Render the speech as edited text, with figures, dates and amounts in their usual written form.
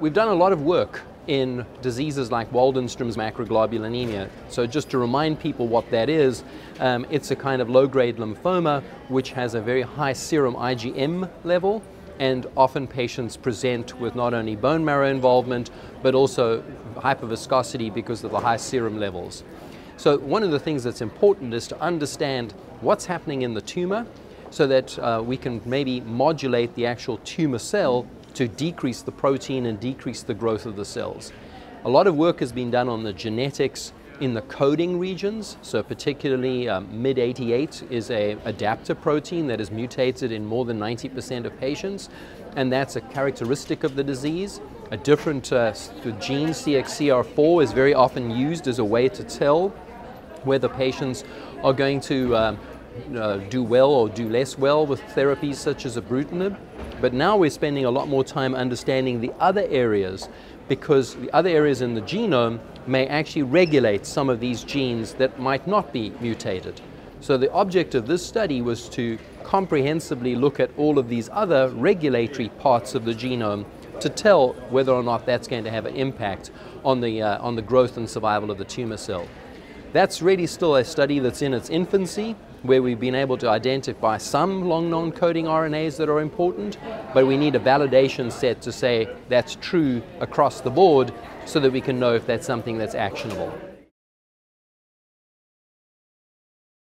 We've done a lot of work in diseases like Waldenström's macroglobulinemia. So just to remind people what that is, it's a kind of low-grade lymphoma which has a very high serum IgM level, and often patients present with not only bone marrow involvement but also hyperviscosity because of the high serum levels. So one of the things that's important is to understand what's happening in the tumor so that we can maybe modulate the actual tumor cell to decrease the protein and decrease the growth of the cells. A lot of work has been done on the genetics in the coding regions, so particularly MYD88 is an adapter protein that is mutated in more than 90% of patients, and that's a characteristic of the disease. A different gene, CXCR4, is very often used as a way to tell whether patients are going to do well or do less well with therapies such as ibrutinib. But now we're spending a lot more time understanding the other areas, because the other areas in the genome may actually regulate some of these genes that might not be mutated. So the object of this study was to comprehensively look at all of these other regulatory parts of the genome to tell whether or not that's going to have an impact on the growth and survival of the tumor cell. That's really still a study that's in its infancy, where we've been able to identify some long non-coding RNAs that are important, but we need a validation set to say that's true across the board so that we can know if that's something that's actionable.